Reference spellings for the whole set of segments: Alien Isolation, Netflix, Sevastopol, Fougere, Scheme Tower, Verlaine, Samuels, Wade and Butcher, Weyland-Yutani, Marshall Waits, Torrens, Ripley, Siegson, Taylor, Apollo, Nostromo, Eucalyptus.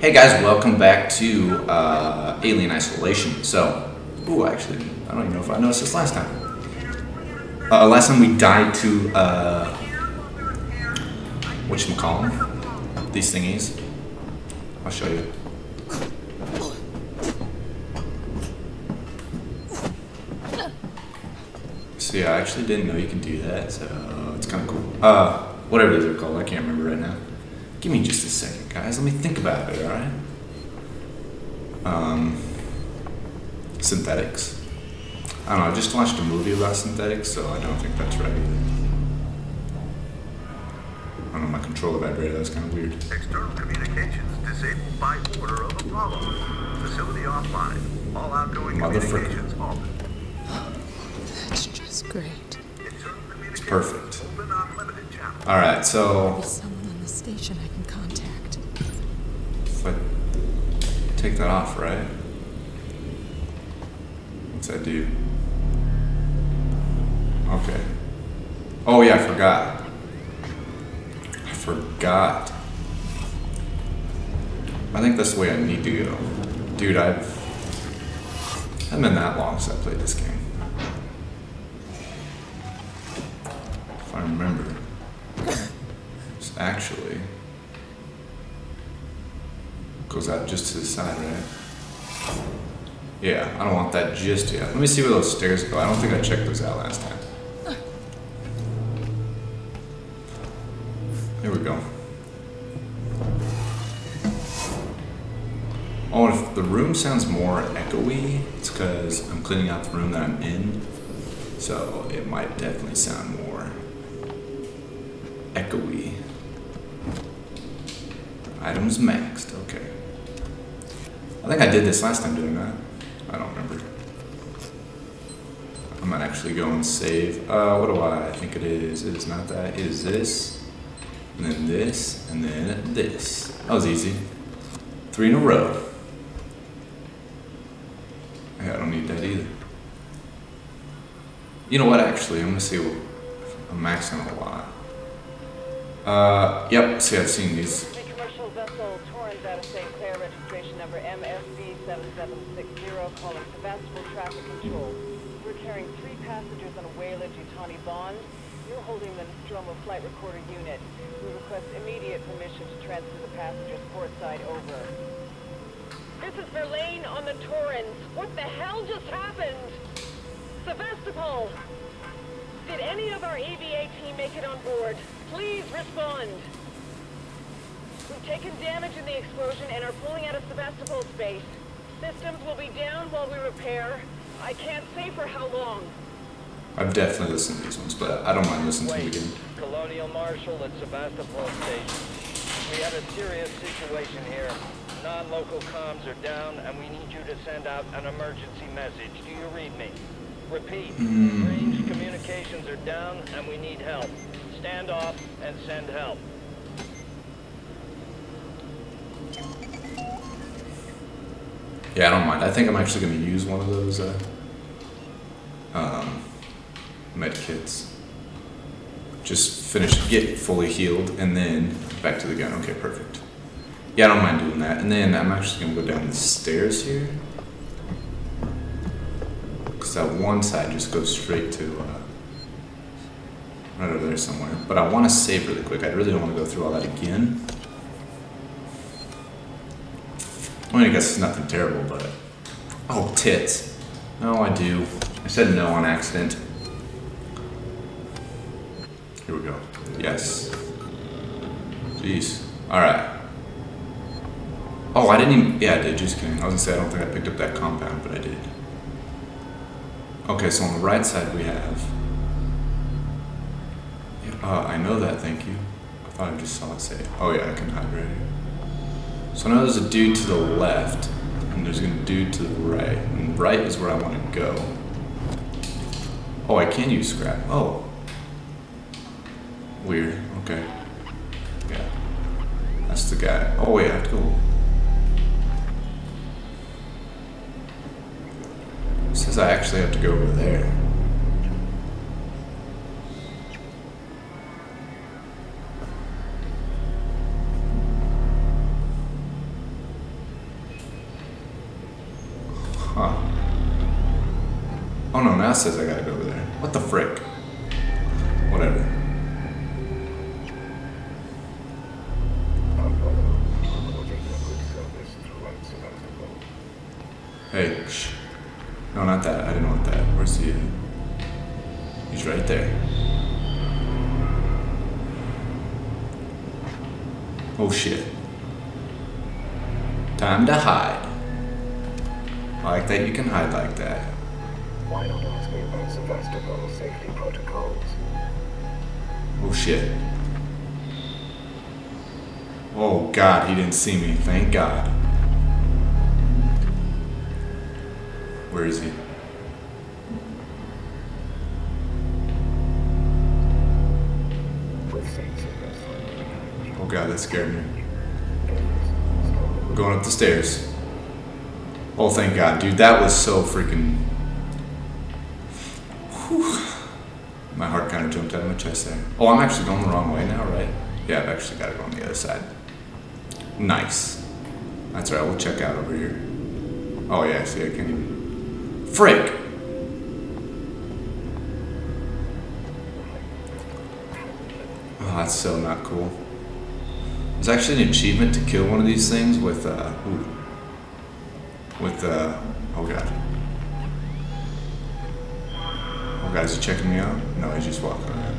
Hey guys, welcome back to Alien Isolation. So, actually, I don't even know if I noticed this last time. Last time we died to, whatchamacallem? These thingies. I'll show you. So yeah, I actually didn't know you could do that, so it's kind of cool. Whatever these are called, I can't remember right now. Give me just a second, guys. Let me think about it, alright? Synthetics. I don't know, I just watched a movie about synthetics, so I don't think that's right either. I don't know, my controller vibrated, that was kind of weird. External communications disabled by order of Apollo. Facility offline. All outgoing communications off. That's just great. It's perfect. Alright, so... station I can contact. If I take that off, right? What's I do? Okay. Oh yeah, I forgot. I think that's the way I need to go. Dude, I've been that long since I played this game. If I remember. Actually, goes out just to the side, right? Yeah, I don't want that just yet. Let me see where those stairs go. I don't think I checked those out last time. There we go. Oh, and if the room sounds more echoey, it's because I'm cleaning out the room that I'm in, so it might definitely sound more echoey. Items maxed, okay. I think I did this last time, didn't I? I don't remember. I might actually go and save. What do I think it is? It's not that. It is this, and then this, and then this. That was easy. 3 in a row. Yeah, I don't need that either. You know what, actually, I'm gonna see what I'm maxing out a lot. Yep, see, I've seen these. Vessel Torrens out of St. Clair, registration number MSV 7760, calling Sevastopol Traffic Control. We're carrying 3 passengers on a Weyland-Yutani bond. You're holding the Nostromo flight recorder unit. We request immediate permission to transfer the passengers port side over. This is Verlaine on the Torrens. What the hell just happened? Sevastopol! Did any of our EVA team make it on board? Please respond! We've taken damage in the explosion and are pulling out of Sevastopol space. Systems will be down while we repair. I can't say for how long. I've definitely listened to these ones, but I don't mind listening to them again. Colonial Marshal at Sevastopol Station. We have a serious situation here. Non-local comms are down, and we need you to send out an emergency message. Do you read me? Repeat. Range communications are down, and we need help. Stand off and send help. Yeah, I don't mind. I think I'm actually going to use one of those med kits. Just finish, get fully healed, and then back to the gun. Okay, perfect. Yeah, I don't mind doing that. And then I'm actually going to go down the stairs here. Because that one side just goes straight to right over there somewhere. But I want to save really quick. I really don't want to go through all that again. I mean, I guess it's nothing terrible, but... oh, tits. No, I do. I said no on accident. Here we go. Yes. Jeez. Alright. Oh, I didn't even... yeah, I did. Just kidding. I was gonna say, I don't think I picked up that compound, but I did. Okay, so on the right side we have... yeah, I know that, thank you. I thought I just saw it say... oh yeah, I can hide right here. So now there's a dude to the left, and there's a dude to the right, and right is where I want to go. Oh, I can use scrap. Oh. Weird. Okay. Yeah. That's the guy. Oh, yeah, cool. It says I actually have to go over there. Oh no, now it says I gotta go over there. What the frick? Whatever. Hey, shh. No, not that. I didn't want that. Where's he at? He's right there. Oh shit. Time to hide. I like that you can hide like that. Why not ask me about Sevastopol safety protocols? Oh shit. Oh god, he didn't see me, thank god. Where is he? Oh god, that scared me. We're going up the stairs. Oh, thank God, dude, that was so freaking... Whew. My heart kind of jumped out of my chest there. Oh, I'm actually going the wrong way now, right? Yeah, I've actually got to go on the other side. Nice. That's right, we'll check out over here. Oh, yeah, see, I can't even... Frick! Oh, that's so not cool. There's actually an achievement to kill one of these things with, oh god. Oh god, is he checking me out? No, he's just walking around.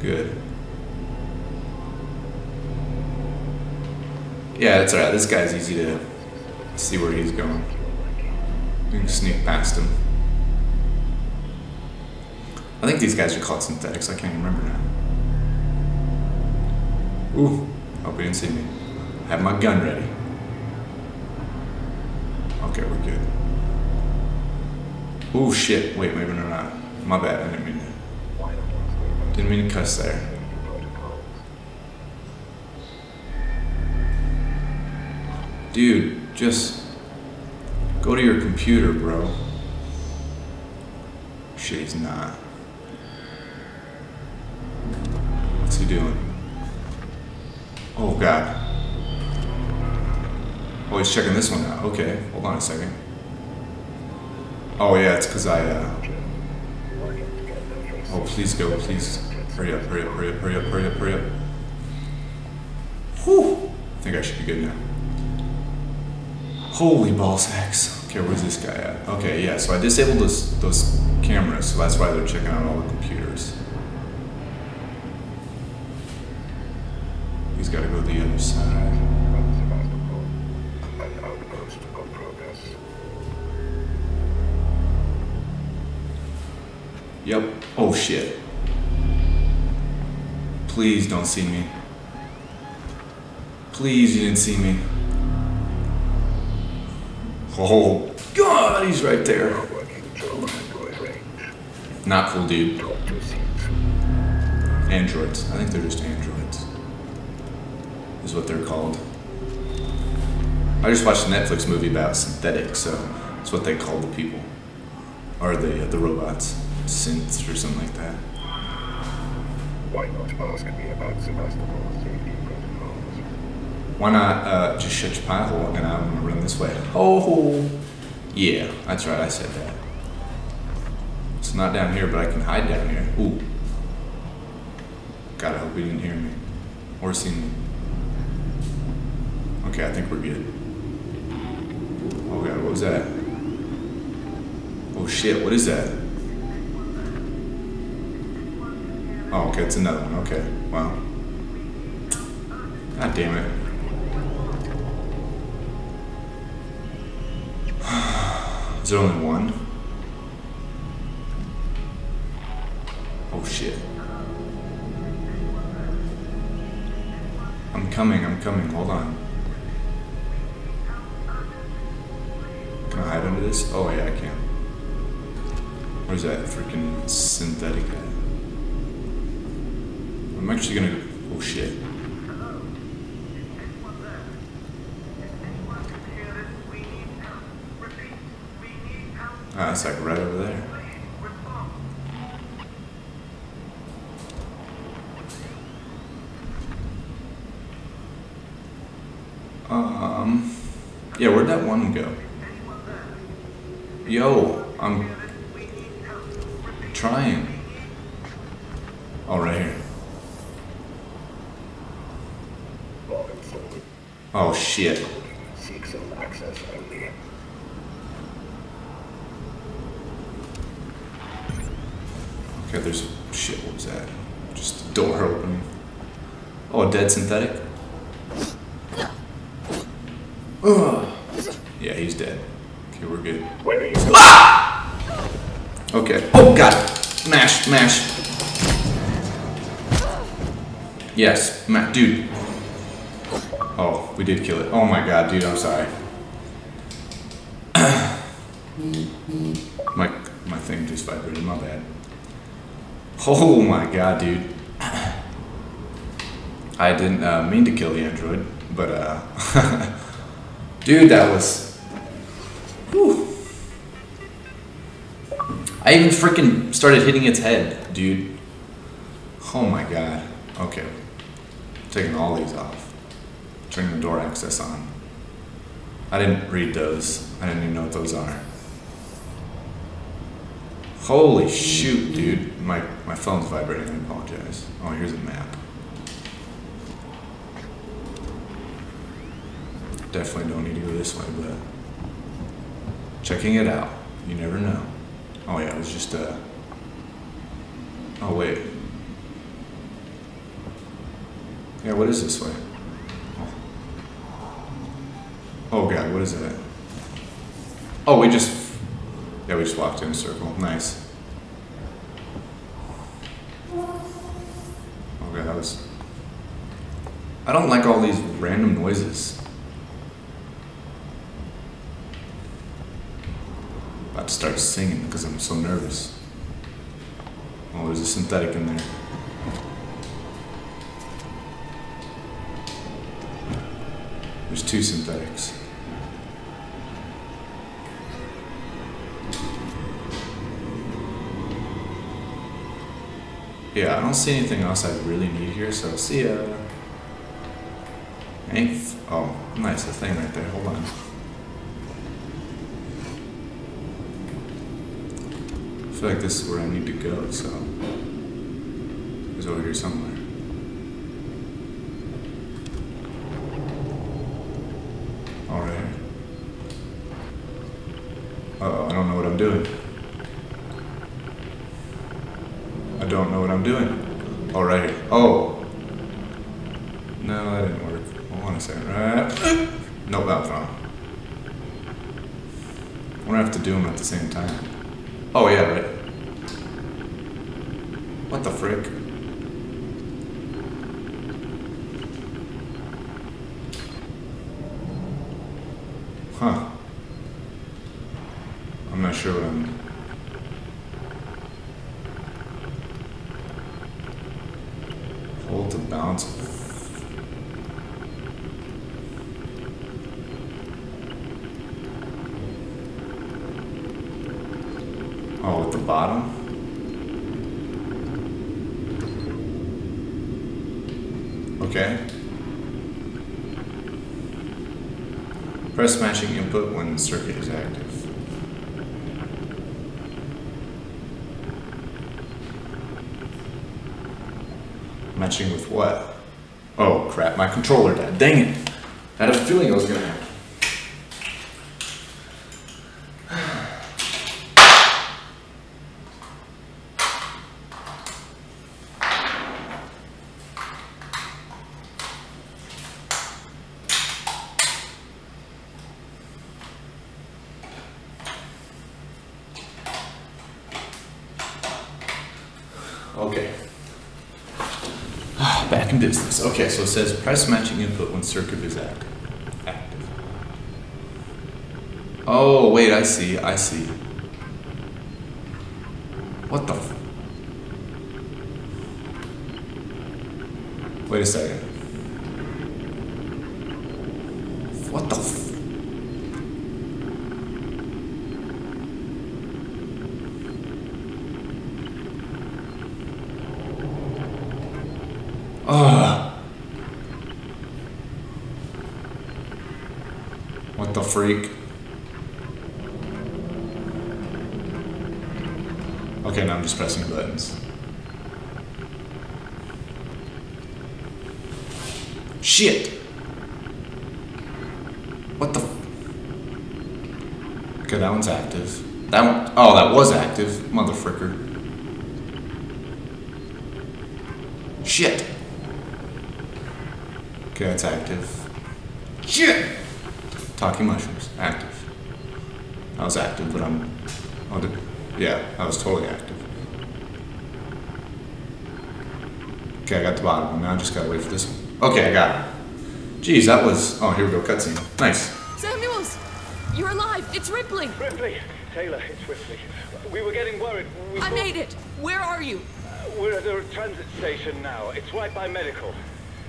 Good. Yeah, that's alright. This guy's easy to see where he's going. We can sneak past him. I think these guys are called synthetics. I can't remember now. Ooh, hope he didn't see me. I have my gun ready. Okay, we're good. Oh shit, wait, maybe we're not. My bad, I didn't mean to. Didn't mean to cuss there. Dude, just go to your computer, bro. Shit, he's not. What's he doing? Oh god. Oh, he's checking this one out. Okay, hold on a second. Oh yeah, it's because I, Oh, please go, please. Hurry up, hurry up, hurry up, hurry up, hurry up, hurry up. Whew! I think I should be good now. Holy ball sacks. Okay, where's this guy at? Okay, yeah, so I disabled those cameras, so that's why they're checking out all the computers. He's gotta go the other side. Yep. Oh shit. Please don't see me. Please, you didn't see me. Oh god, he's right there. Not cool, dude. Androids. I think they're just androids. Is what they're called. I just watched a Netflix movie about synthetics, so that's what they call the people. Or the robots. Synths or something like that. Why not ask me about Sevastopol's safety protocols? Why not just shut your pie hole and I'm gonna run this way? Oh, yeah, that's right, I said that. It's not down here, but I can hide down here. Ooh. God, I hope he didn't hear me. Or see me. Okay, I think we're good. Oh god, what was that? Oh shit, what is that? Oh, okay, it's another one. Okay, wow. God damn it. Is there only one? Oh, shit. I'm coming, hold on. Can I hide under this? Oh, yeah, I can. Where's that freaking synthetic guy? I'm actually gonna go. Oh shit. Ah, it's like right over there. Yeah, where'd that one go? Yo, I'm trying. Oh, right here. Oh, shit. Okay, there's... Shit, what was that? Just a door opening. Oh, a dead synthetic? Ugh. Yeah, he's dead. Okay, we're good. Ah! Okay. Oh, God! Mash, mash. Yes, dude. Oh, we did kill it. Oh my God, dude, I'm sorry. My thing just vibrated, my bad. Oh my God, dude. I didn't mean to kill the android, but dude, that was... Whew. I even freaking started hitting its head, dude. Oh my God. Okay. Taking all these off. Turning the door access on. I didn't read those. I didn't even know what those are. Holy shoot, dude. My phone's vibrating. I apologize. Oh, here's a map. Definitely don't need to go this way, but... Checking it out. You never know. Oh yeah, it was just a... Oh wait. Yeah, what is this way? Oh. Oh God, what is that? Oh, we just... Yeah, we just walked in a circle. Nice. Oh God, that was... I don't like all these random noises. About to start singing because I'm so nervous. Oh, there's a synthetic in there. There's two synthetics. Yeah, I don't see anything else I really need here, so see ya. Oh, nice, a thing right there, hold on. I feel like this is where I need to go, so... It's over here somewhere. Uh-oh, I don't know what I'm doing. I don't know what I'm doing. Oh, right here. Oh! No, that didn't work. Hold on a second. Right. Nope, that was wrong. I'm gonna have to do them at the same time. Oh, yeah, right. What the frick? Huh. I'm not sure what I'm... Hold the bounce. Oh, at the bottom? Okay. Press matching input when the circuit is active. Matching with what? Oh crap, my controller died. Dang it! I had a feeling it was gonna happen. Okay. Back in business. Okay, so it says press matching input when circuit is active. Oh, wait, I see, I see. What the f... Wait a second. What the f... What the freak? Okay, now I'm just pressing the buttons. Shit! What the f— okay, that one's active. That one— oh, that was active. Motherfricker. Shit! Okay, that's active. Shit! Talking mushrooms. Active. I was active, but I'm... oh, yeah, I was totally active. Okay, I got the bottom one. Now I just gotta wait for this one. Okay, I got it. Jeez, that was... oh, here we go. Cutscene. Nice. Samuels! You're alive! It's Ripley! Ripley! Taylor, it's Ripley. We were getting worried. I made it! Where are you? We're at a transit station now. It's right by medical.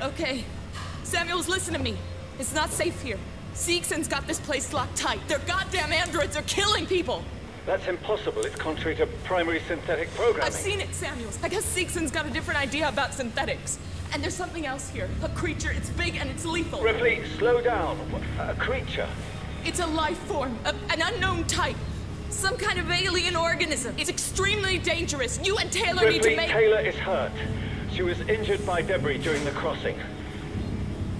Okay. Samuels, listen to me. It's not safe here. Siegson's got this place locked tight. Their goddamn androids are killing people! That's impossible. It's contrary to primary synthetic programming. I've seen it, Samuels. I guess Siegson's got a different idea about synthetics. And there's something else here. A creature. It's big and it's lethal. Ripley, slow down. A creature? It's a life form. An unknown type. Some kind of alien organism. It's extremely dangerous. You and Taylor need to make— Taylor is hurt. She was injured by debris during the crossing.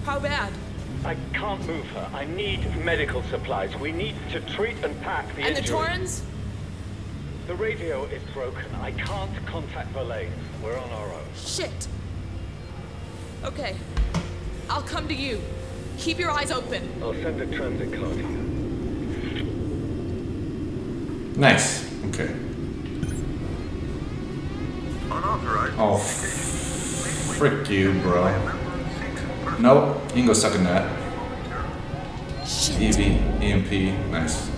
How bad? I can't move her. I need medical supplies. We need to treat and pack the injury. And the Torrens? The radio is broken. I can't contact Verlaine. We're on our own. Shit. Okay. I'll come to you. Keep your eyes open. I'll send a transit car to you. Nice. Okay. Unauthorized. Oh, frick you, bro. Nope. You can go suck in that. Shit. EV, EMP, nice.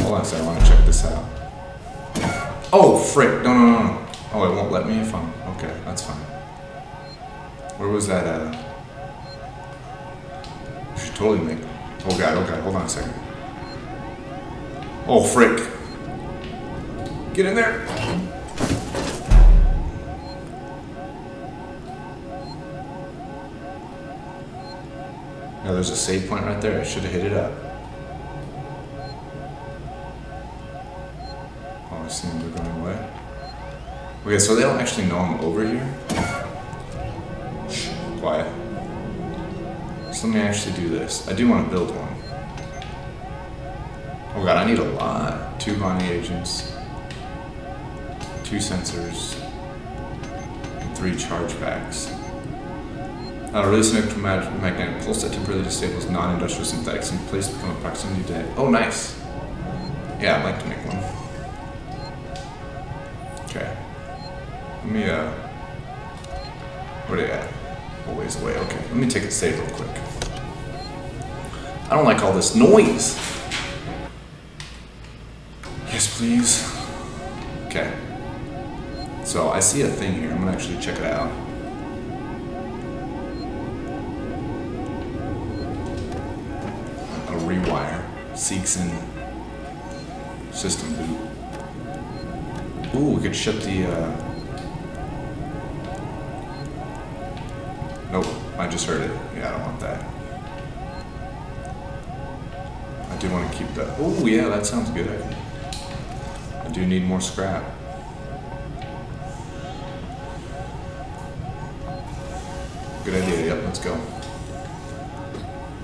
Hold on a second, I want to check this out. Oh, frick. No, no, no, no. Oh, it won't let me if I'm... okay, that's fine. Where was that at? I should totally make... oh, God, oh, God. Hold on a second. Oh, frick. Get in there. Yeah, there's a save point right there. I should have hit it up. Oh, I see them going away. Okay, so they don't actually know I'm over here. Shh, quiet. So let me actually do this. I do want to build one. Oh god, I need a lot. 2 bonding agents. 2 sensors. And 3 chargebacks. Release an electromagnetic pulse that temporarily disables non-industrial synthetics and place become a proximity dead. Oh, nice. Yeah, I'd like to make one. Okay. Let me, where are they at? A ways away, okay. Let me take a save real quick. I don't like all this noise. Yes, please. Okay. So, I see a thing here. I'm gonna actually check it out. Rewire seeks in system boot. Ooh, we could ship the nope, I just heard it. Yeah, I don't want that. I do want to keep that. Ooh, yeah, that sounds good. I do need more scrap. Good idea. Yep, let's go.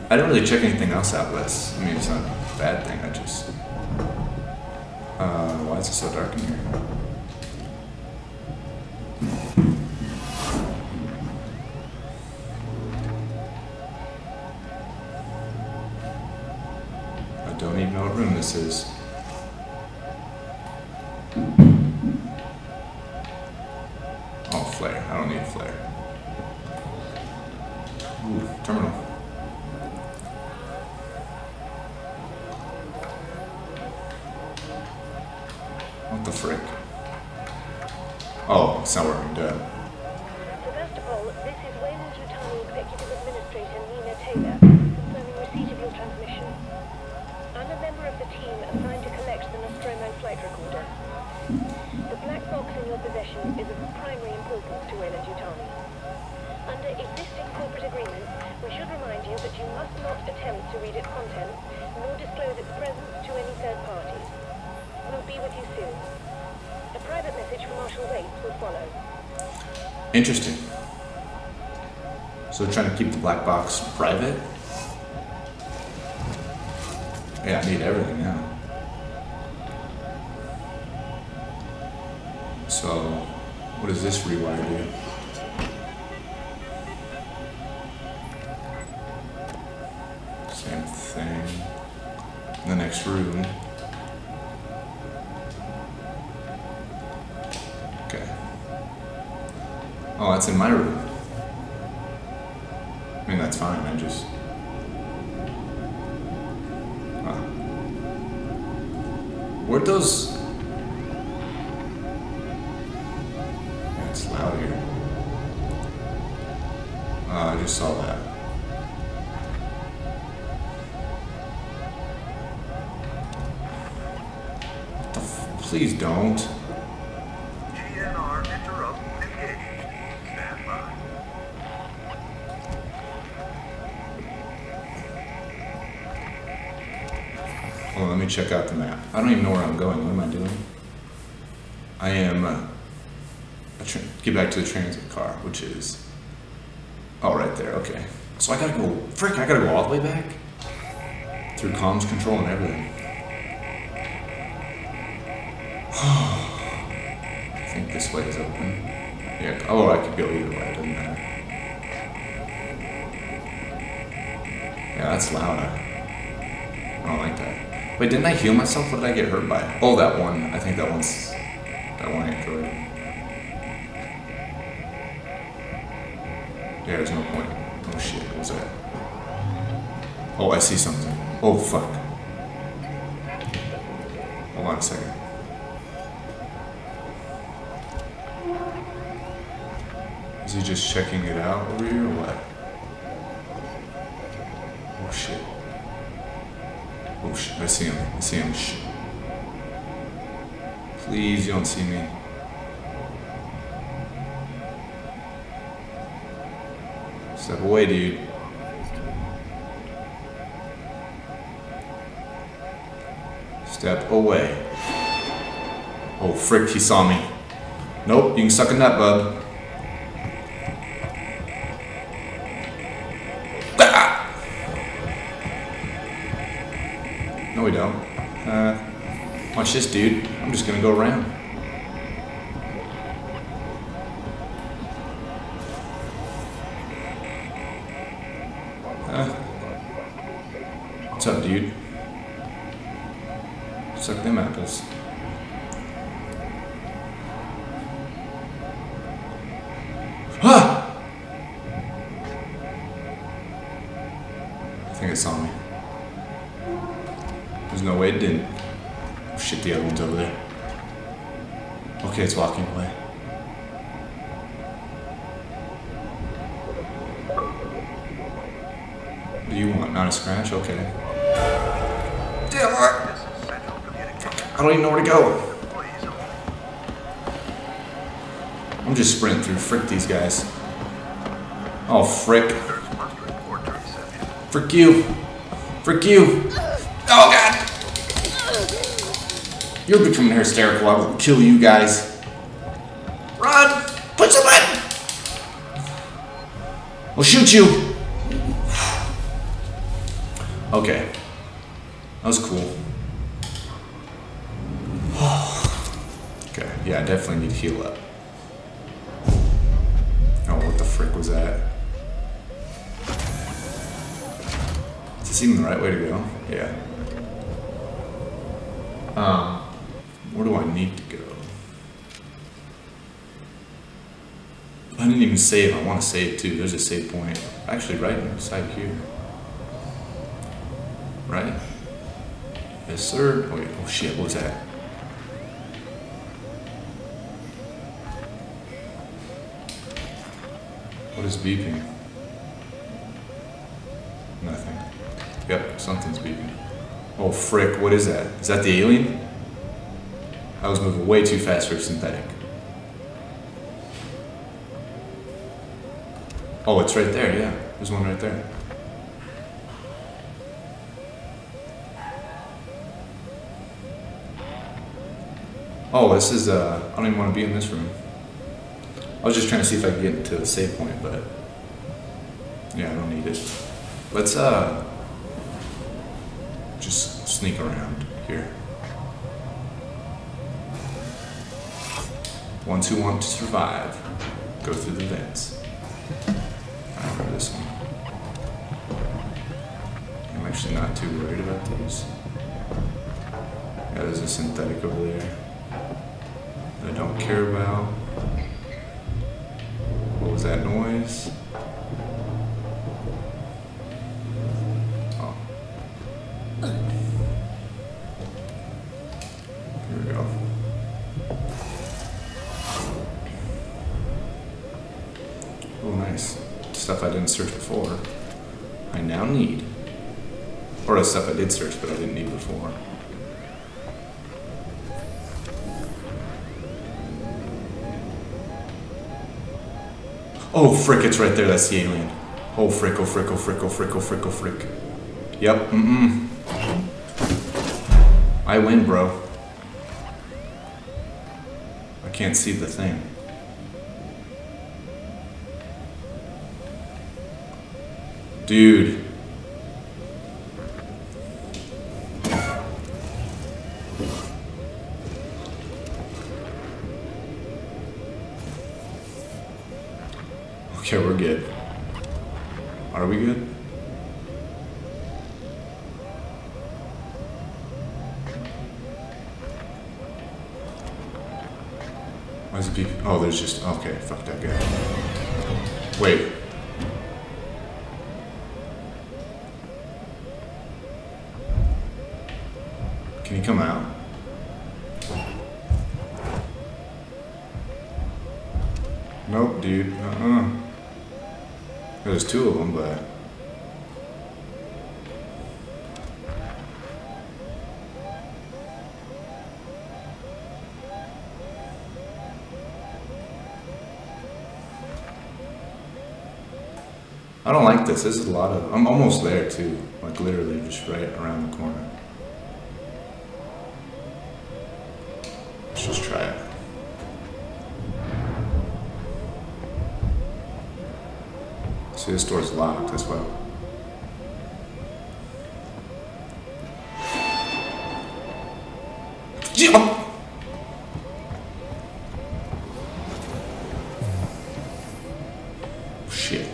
I didn't really check anything else out less. I mean, it's not a bad thing, I just... why is it so dark in here? I don't even know what room this is. Oh, flare. I don't need a flare. Ooh, terminal. Frick. Oh, it's not working, duh. Sevastopol, this is Weyland-Yutani Executive Administrator Nina Taylor, confirming receipt of your transmission. I'm a member of the team assigned to collect the Nostromo flight recorder. The black box in your possession is of primary importance to Weyland-Yutani. Under existing corporate agreements, we should remind you that you must not attempt to read its contents, nor disclose its presence to any third party. We'll be with you soon. A private message from Marshall Waits would follow. Interesting. So trying to keep the black box private? Yeah, I need everything now. So, what does this rewire do? Same thing. In the next room. Okay. Oh, that's in my room. I mean, that's fine, I just... Huh. Where'd those... It's loud here. Oh, I just saw that. What the f... Please don't. Let me check out the map. I don't even know where I'm going. What am I doing? I am get back to the transit car, which is right there. Okay, so I gotta go. Frick! I gotta go all the way back through comms control and everything. I think this way is open. Yeah. Oh, I could go either way. It doesn't matter. Yeah, that's louder. I don't like that. Wait, didn't I heal myself? What did I get hurt by? Oh, that one. I think that one I enjoyed. Yeah, there's no point. Oh shit, what was that? Oh, I see something. Oh, fuck. Hold on a second. Is he just checking it out over here or what? Oh shit. Oh shit, I see him. I see him. Shit. Please, you don't see me. Step away, dude. Step away. Oh, frick, he saw me. Nope, you can suck a nut, bub. No, we don't. Watch this, dude. I'm just gonna go around. What's up, dude? Suck them apples. Ah! I think it saw me. There's no way it didn't. Oh shit, the other one's over there. Okay, it's walking away. What do you want? Not a scratch? Okay. I don't even know where to go. I'm just sprinting through. Frick these guys. Oh, frick. Frick you. Frick you. Oh god! You're becoming hysterical. I will kill you guys. Run! Push the button! I'll shoot you! Okay. That was cool. Okay, yeah, I definitely need to heal up. Oh, what the frick was that? Is this even the right way to go? Yeah. Where do I need to go? I didn't even save. I want to save too. There's a save point. Actually, right inside here. Right? Yes, sir. Wait, oh shit, what was that? What is beeping? Nothing. Yep, something's beeping. Oh frick, what is that? Is that the alien? I was moving way too fast for synthetic. Oh, it's right there, yeah. There's one right there. Oh, this is, I don't even want to be in this room. I was just trying to see if I could get into the save point, but yeah, I don't need it. Let's, just sneak around here. Ones who want to survive go through the vents. I remember this one. I'm actually not too worried about these. Yeah, there's a synthetic over there that I don't care about. What was that noise? Stuff I didn't search before, I now need. Or stuff I did search, but I didn't need before. Oh, frick, it's right there. That's the alien. Oh, frick, oh, frick, oh, frick, oh, frick, oh, frick, oh, frick. Yep, I win, bro. I can't see the thing. Dude. Okay, we're good. Are we good? Why's it beep? Oh, there's just... Okay, fuck that guy. Wait. Can you come out? Nope, dude. There's two of them, but... I don't like this. This is a lot of... I'm almost there, too. Like, literally, just right around the corner. Let's just try it. See, this door's locked as well. Yeah. Shit.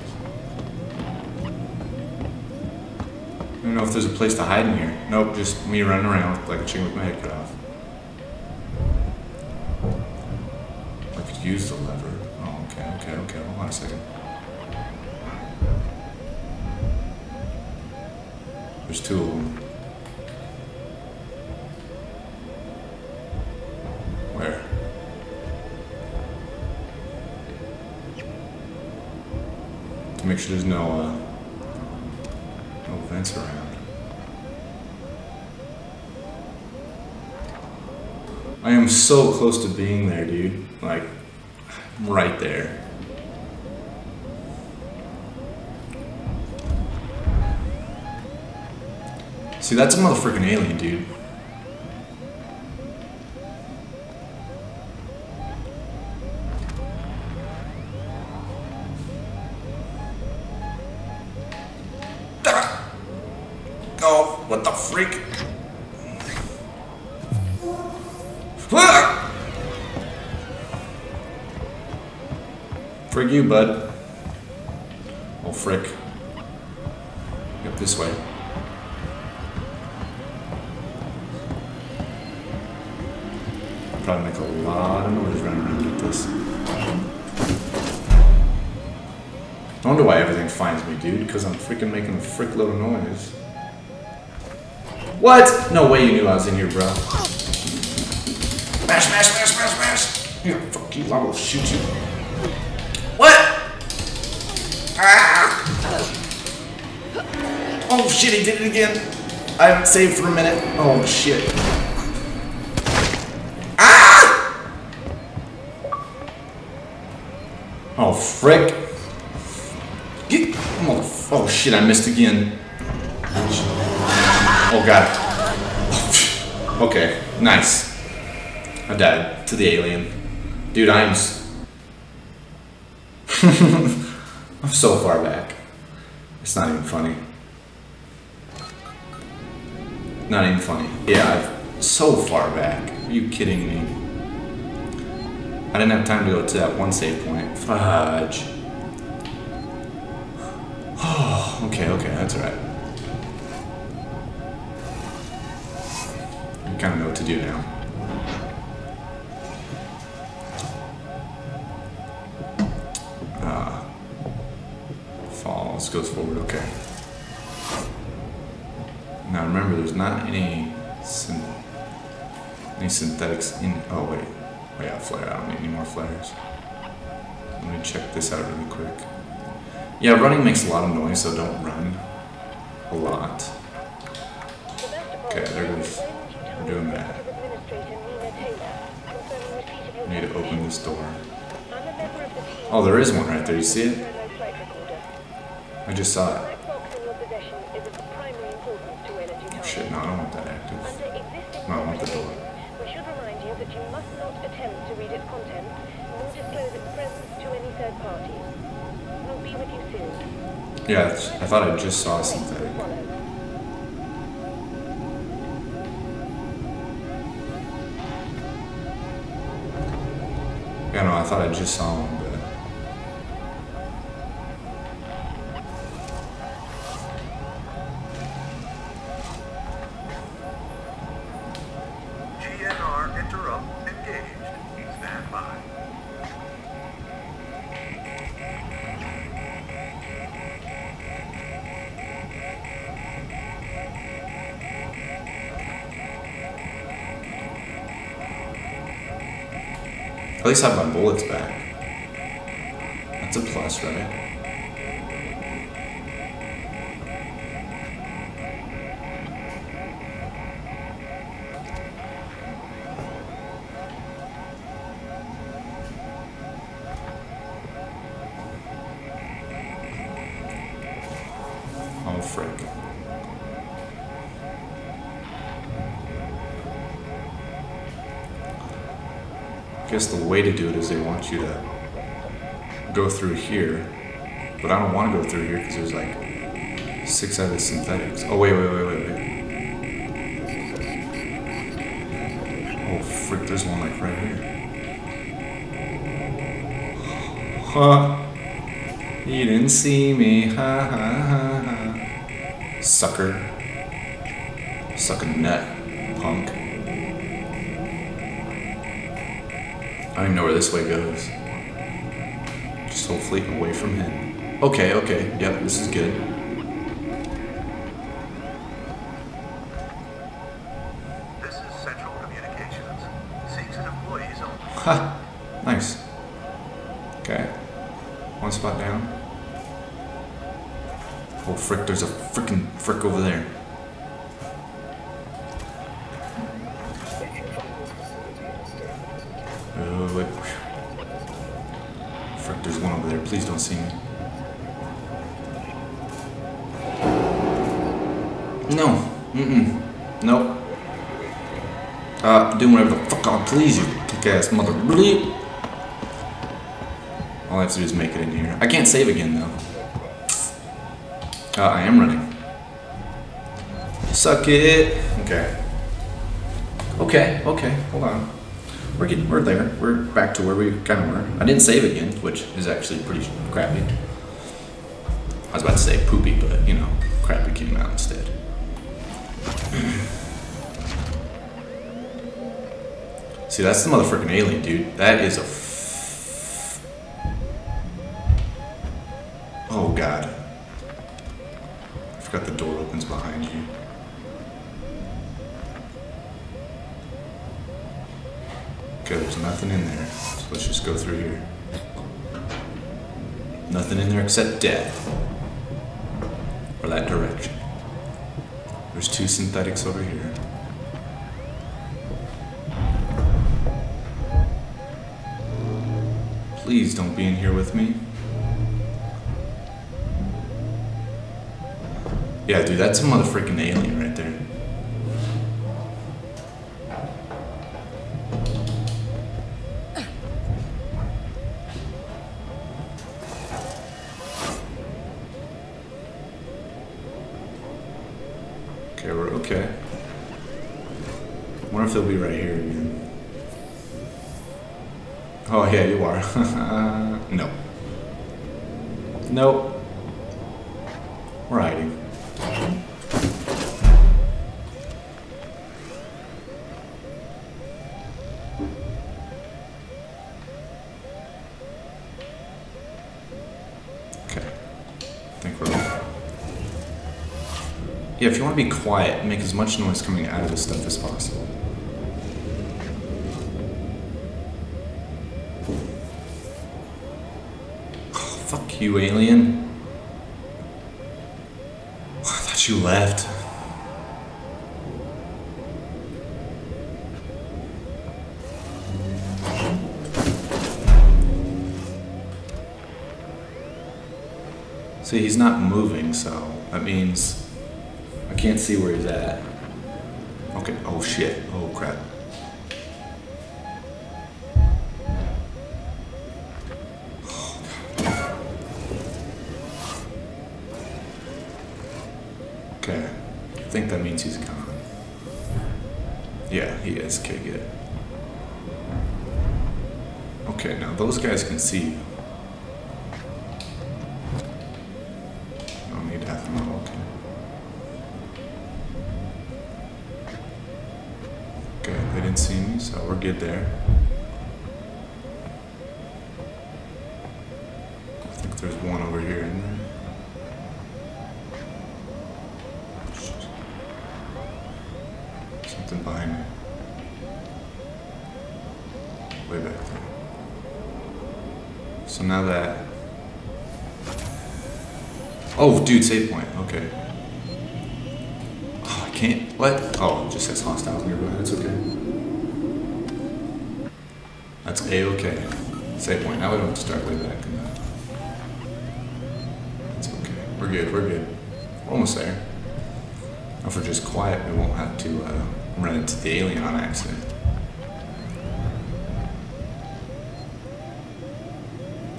I don't know if there's a place to hide in here. Nope, just me running around like a chicken with my head cut off. Use the lever. Oh, okay. Hold on a second. There's two of them. Where? To make sure there's no, no vents around. I am so close to being there, dude. Like, right there. See, that's a motherfucking alien, dude. Oh, what the freak? Frick you, bud. Oh, frick. Yep, this way. Probably make a lot of noise running around like this. I wonder why everything finds me, dude, because I'm freaking making a frick load of noise. What? No way you knew I was in here, bro. Smash, smash, smash, smash, smash! Yeah, fuck you, I will shoot you. Oh shit, he did it again. I haven't saved for a minute. Oh shit. Ah! Oh frick. Get. Oh shit, I missed again. Oh god. Okay, nice. I died to the alien. Dude, I'm I'm so far back. It's not even funny. Not even funny. Yeah, I'm so far back. Are you kidding me? I didn't have time to go to that one save point. Fudge. Oh, okay, okay, that's alright. I kind of know what to do now. Falls, goes forward, okay. Now remember, there's not any synthetics in. Oh wait, wait, I flare. I don't need any more flares. Let me check this out really quick. Yeah, running makes a lot of noise, so don't run a lot. Okay, there goes. We're doing that. I need to open this door. Oh, there is one right there. You see it? I just saw it. Oh shit, no, I don't want that active. No, I want the door. Yeah, I thought I just saw synthetic. Yeah, no, I thought I just saw one, but... At least I have my bullets back. That's a plus, right? Oh, frick. I guess the way to do it is they want you to go through here, but I don't want to go through here because there's like 6 other synthetics. Oh wait, wait, wait, wait, wait. Oh frick, there's one like right here. Huh? You didn't see me, ha ha ha ha. Sucker. Suck a nut, punk. I don't even know where this way goes. Just hopefully away from him. Okay, okay, yep, this is good. This is Central Communications. Seeks an employee's only. Ha! Nice. Okay. One spot down. Oh frick, there's a frickin' frick over there. Please don't see me. No. Mm-mm. Nope. Doing whatever the fuck I please, you kick-ass mother. Bleep. All I have to do is make it in here. I can't save again, though. I am running. Suck it. Okay. Okay, okay. Hold on. We're there. We're back to where we kind of were. I didn't save again, which is actually pretty crappy. I was about to say poopy, but you know, crappy came out instead. See, that's the motherfucking alien, dude. That is a. Oh god. I forgot the door opens behind you. Okay, there's nothing in there, so let's just go through here. Nothing in there except death. Or that direction. There's 2 synthetics over here. Please don't be in here with me. Yeah, dude, that's a motherfucking alien right there. Okay, we're okay. I wonder if they'll be right here again. Oh, yeah, you are. No. Nope. We're hiding. Yeah, if you want to be quiet, make as much noise coming out of this stuff as possible. Oh, fuck you, alien. Oh, I thought you left. See, he's not moving, so that means... can't see where he's at. Okay, oh shit, oh crap. Okay, I think that means he's gone. Yeah, he is, okay, good. Okay, now those guys can see you. Get there. I think there's one over here, isn't there? Something behind me. Way back there. So now that... Oh, dude, save point. Okay. Oh, I can't... What? Oh, it just says hostile nearby. That's okay. That's A-okay. Save point. Now we don't have to start way back in that. That's okay. We're good, we're good. We're almost there. If we're just quiet, we won't have to run into the alien on accident.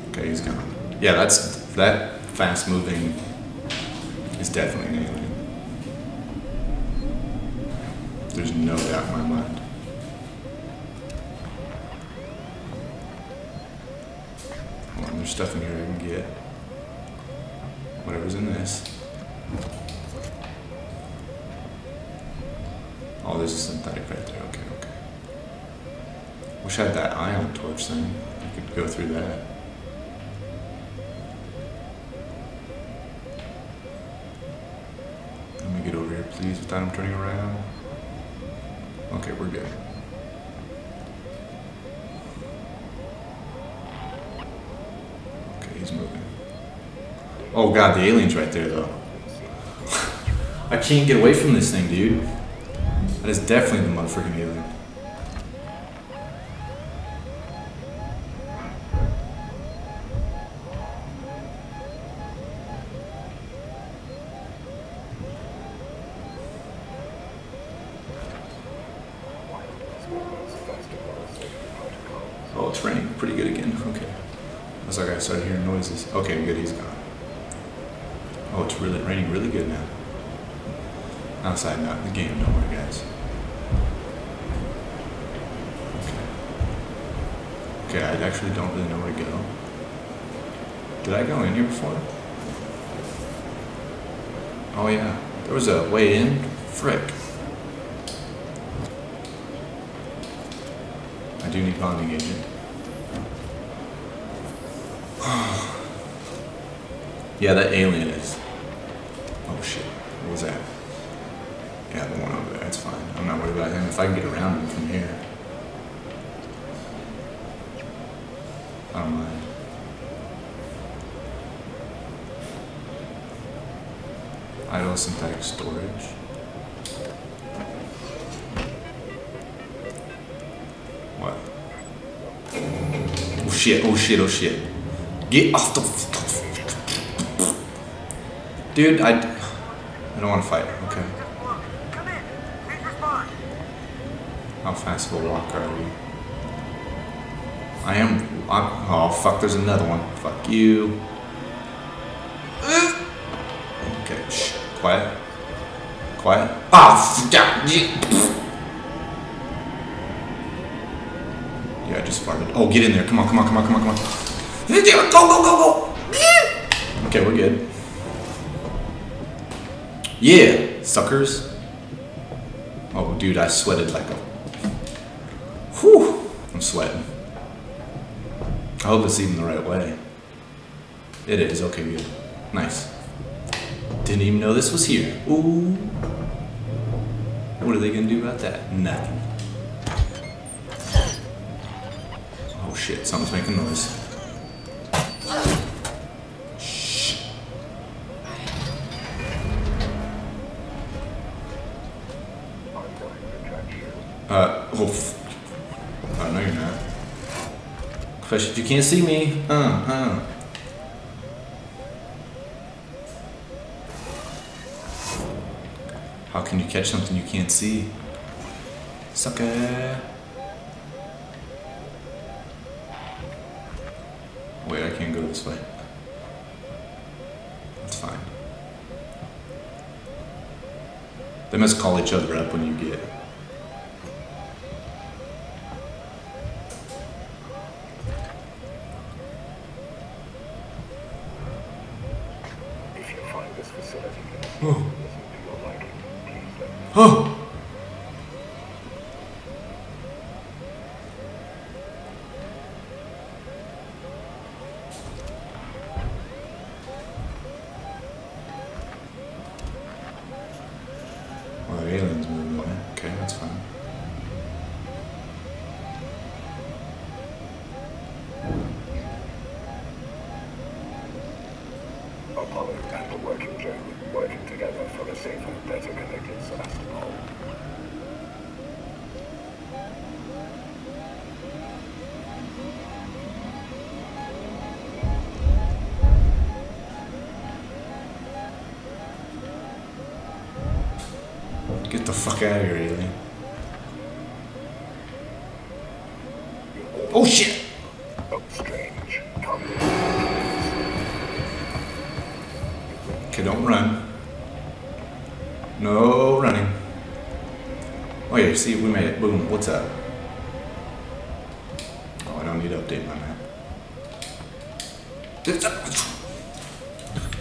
Okay, he's gone. Yeah, that fast moving is definitely an alien. There's no doubt in my mind. There's stuff in here I can get. Whatever's in this. Oh, there's a synthetic right there. Okay, okay. Wish I had that ion torch thing. I could go through that. Let me get over here, please, without him turning around. Okay, we're good. Moving. Oh god, the alien's right there though. I can't get away from this thing, dude. That is definitely the motherfucking alien. Oh, it's raining pretty good again. Okay. It's like I started hearing noises. Okay, good, he's gone. Oh, it's really raining really good now. Outside, not in the game, don't worry, guys. Okay. Okay, I actually don't really know where to go. Did I go in here before? Oh, yeah. There was a way in. Frick. I do need bonding agent. Yeah, that alien is. Oh shit, what was that? Yeah, the one over there, that's fine. I'm not worried about him. If I can get around him from here. I don't mind. Idle synthetic storage. What? Oh shit, oh shit, oh shit. Get off the dude, I don't want to fight. Okay. Come in. Please respond. How fast of a walker are we? I'm oh fuck, there's another one. Fuck you. Okay, shh, quiet. Quiet. Yeah, I just farted. Oh, get in there. Come on, come on, come on, come on, come on. Go, go, go, go. Okay, we're good. Yeah, suckers. Oh, dude, I sweated like a... Whew. I'm sweating. I hope it's even the right way. It is. Okay, good. Nice. Didn't even know this was here. Ooh. What are they gonna do about that? Nothing. Oh shit, something's making noise. Shh. Oof. Oh, no you're not. Question, you can't see me. How can you catch something you can't see? Sucker! Wait, I can't go this way. That's fine. They must call each other up when you get... If you find this facility... Oh. Oh! Well, the aliens moved away. Okay, that's fine. Apollo and the working crew working together for a safer and better connected Sevastopol. Get the fuck out of here, alien. Oh shit! Oh, strange. Okay, don't run. No running. Oh yeah, see, we made it. Boom, what's up? Oh, I don't need to update my map.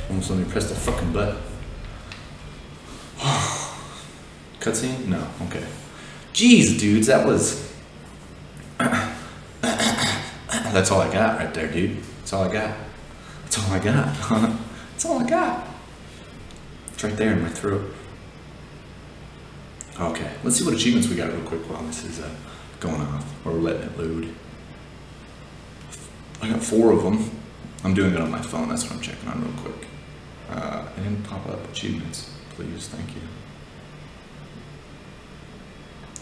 Almost let me press the fucking button. Cutscene? No, okay. Jeez, dudes, that was... That's all I got right there, dude. That's all I got. That's all I got. That's all I got. It's right there in my throat. Okay, let's see what achievements we got real quick while this is going off, or letting it load. I got 4 of them. I'm doing it on my phone, that's what I'm checking on real quick. They didn't pop up achievements, please, thank you.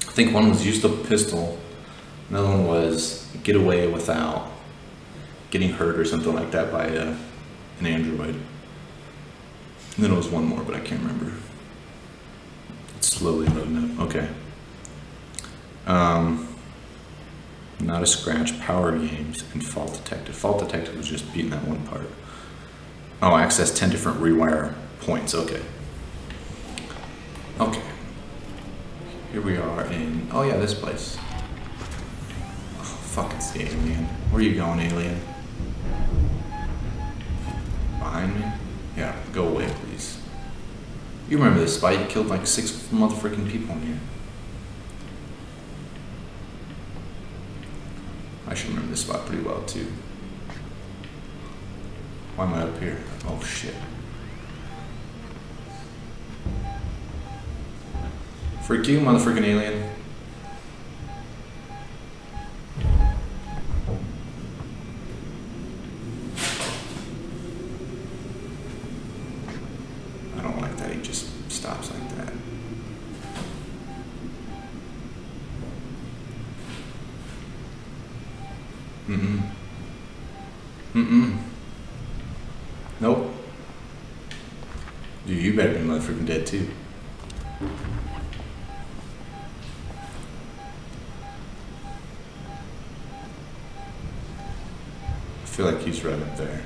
I think one was use the pistol, another one was get away without getting hurt or something like that by an android. And then it was one more, but I can't remember. It's slowly loading up. Okay. Not a scratch, power games, and fault detected. Fault detected was just beating that one part. Oh, access 10 different rewire points. Okay. Okay. Here we are in... Oh yeah, this place. Oh, fuck, it's the alien. Where are you going, alien? Behind me? Yeah, go away, please. You remember this spy? You killed like 6 motherfucking people in here. I should remember this spot pretty well, too. Why am I up here? Oh, shit. Freak you, motherfucking alien. Nope. Dude, you better be motherfucking dead too. I feel like he's right up there.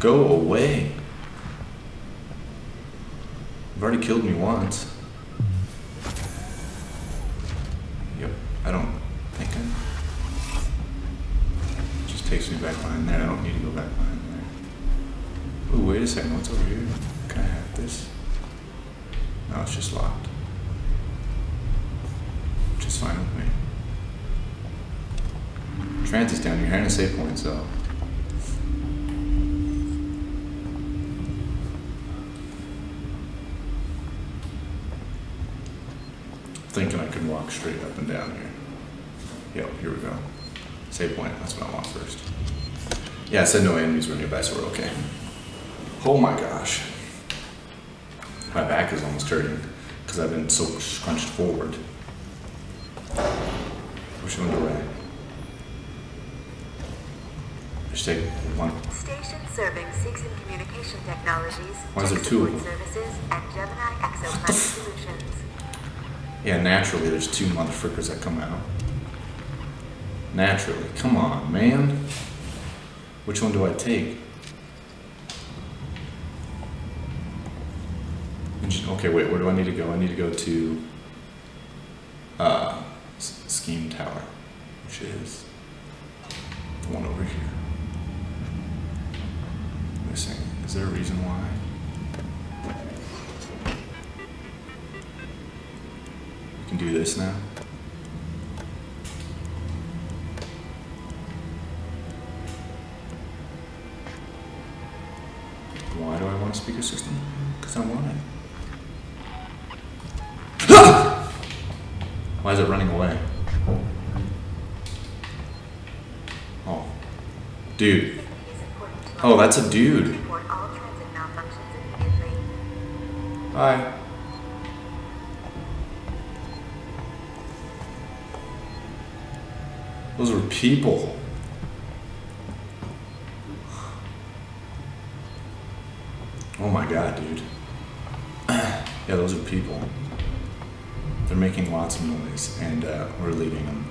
Go away. already killed me once. Yep, I don't think it just takes me back behind there. I don't need to go back behind there. Ooh, wait a second, what's over here? Can I have this? No, it's just locked. Which is fine with me. Transit's down here, having a save point, so. Thinking I can walk straight up and down here. Yep, here we go. Save point, that's what I want first. Yeah, I said no enemies were nearby, so we're okay. Oh my gosh. My back is almost hurting because I've been so crunched forward. Push on the right. Just take one. Station serving Six in Communication Technologies. Why is there two? Services and Gemini Exoplanet Solutions. Yeah, naturally, there's two motherfuckers that come out. Naturally. Come on, man. Which one do I take? Okay, wait, where do I need to go? I need to go to Scheme Tower, which is the one over here. Wait a second, is there a reason why? We can do this now. Why do I want a speaker system? Because I want it. Why is it running away? Oh. Dude. Oh, that's a dude. Hi. Those were people. Oh my god, dude. Yeah, those are people. They're making lots of noise, and we're leaving them.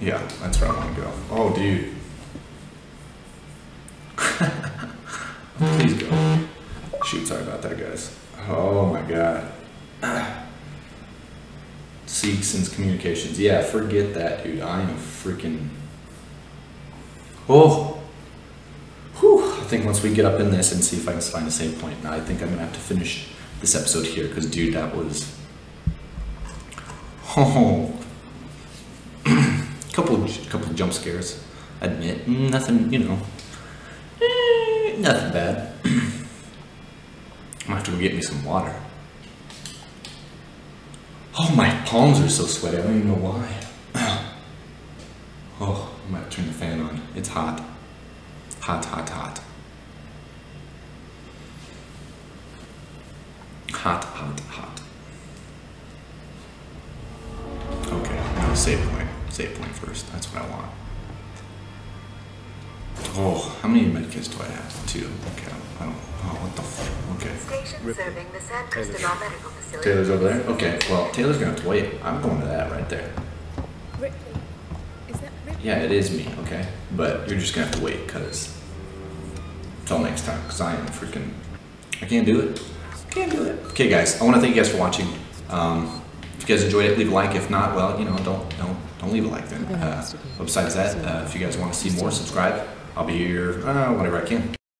Yeah, that's where I want to go. Oh, dude. Please go. Shoot, sorry about that, guys. Oh, my God. Seeks and communications. Yeah, forget that, dude. I am freaking... Oh. Whew. I think once we get up in this and see if I can find a save point, I think I'm going to have to finish this episode here, because dude, that was oh, couple jump scares. I admit, nothing, you know, nothing bad. I'm gonna have to go get me some water. Oh, my palms are so sweaty. I don't even know why. Oh, I'm gonna turn the fan on. It's hot, hot, hot, hot. Hot, hot, hot. Okay, now save point. Save point first. That's what I want. Oh, how many medkits do I have? Two. Okay, I don't. Oh, what the fuck? Okay. Station serving the San Cristobal Medical Facility. Taylor's over there? Okay, well, Taylor's gonna have to wait. I'm going to that right there. Ripley. Is that Ripley? Yeah, it is me, okay? But you're just gonna have to wait, because. Until next time, because I am freaking. I can't do it. Can't do it. Okay, guys, I want to thank you guys for watching. If you guys enjoyed it, leave a like. If not, well, you know, don't leave a like then. Besides that, if you guys want to see more, subscribe. I'll be here whenever I can.